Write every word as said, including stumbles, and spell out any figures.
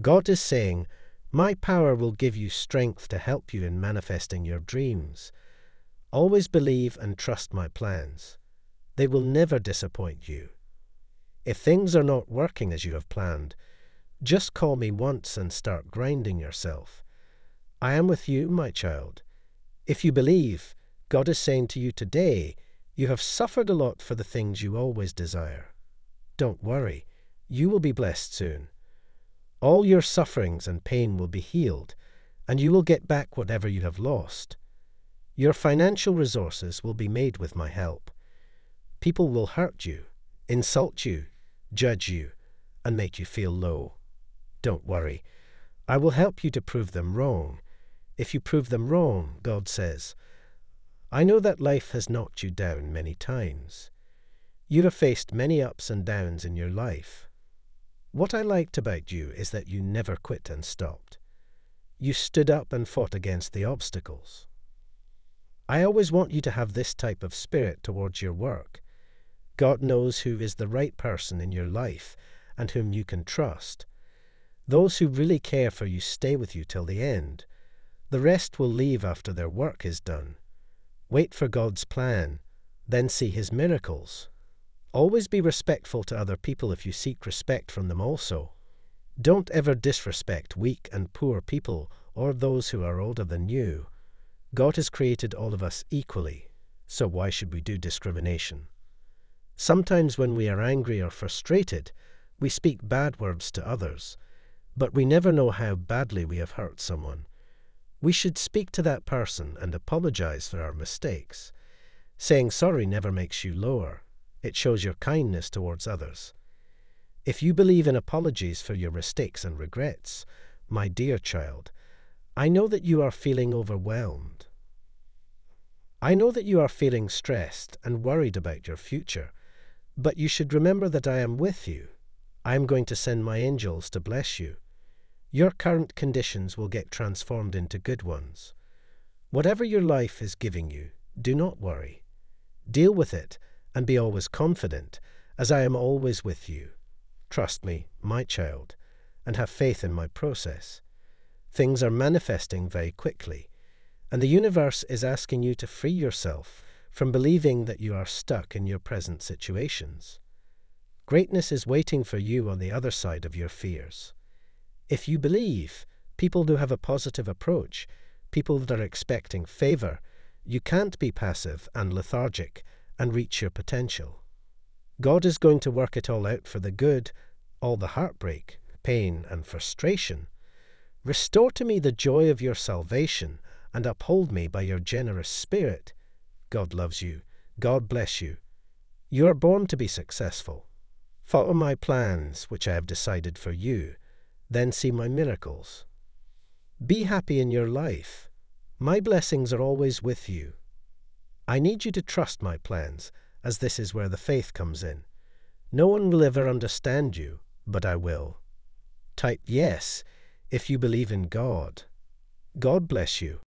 God is saying, my power will give you strength to help you in manifesting your dreams. Always believe and trust my plans. They will never disappoint you. If things are not working as you have planned, just call me once and start grinding yourself. I am with you, my child. If you believe, God is saying to you today, you have suffered a lot for the things you always desire. Don't worry, you will be blessed soon. All your sufferings and pain will be healed, and you will get back whatever you have lost. Your financial resources will be made with my help. People will hurt you, insult you, judge you, and make you feel low. Don't worry. I will help you to prove them wrong. If you prove them wrong, God says, I know that life has knocked you down many times. You have faced many ups and downs in your life. What I liked about you is that you never quit and stopped. You stood up and fought against the obstacles. I always want you to have this type of spirit towards your work. God knows who is the right person in your life and whom you can trust. Those who really care for you stay with you till the end. The rest will leave after their work is done. Wait for God's plan, then see his miracles. Always be respectful to other people if you seek respect from them also. Don't ever disrespect weak and poor people or those who are older than you. God has created all of us equally, so why should we do discrimination? Sometimes when we are angry or frustrated, we speak bad words to others, but we never know how badly we have hurt someone. We should speak to that person and apologize for our mistakes. Saying sorry never makes you lower. It shows your kindness towards others. If you believe in apologies for your mistakes and regrets, my dear child, I know that you are feeling overwhelmed. I know that you are feeling stressed and worried about your future, but you should remember that I am with you. I am going to send my angels to bless you. Your current conditions will get transformed into good ones. Whatever your life is giving you, do not worry. Deal with it and be always confident, as I am always with you. Trust me, my child, and have faith in my process. Things are manifesting very quickly, and the universe is asking you to free yourself from believing that you are stuck in your present situations. Greatness is waiting for you on the other side of your fears. If you believe, people who have a positive approach, people that are expecting favor, you can't be passive and lethargic and reach your potential. God is going to work it all out for the good, all the heartbreak, pain, and frustration. Restore to me the joy of your salvation and uphold me by your generous spirit. God loves you. God bless you. You are born to be successful. Follow my plans, which I have decided for you. Then see my miracles. Be happy in your life. My blessings are always with you. I need you to trust my plans, as this is where the faith comes in. No one will ever understand you, but I will. Type yes. If you believe in God. God bless you.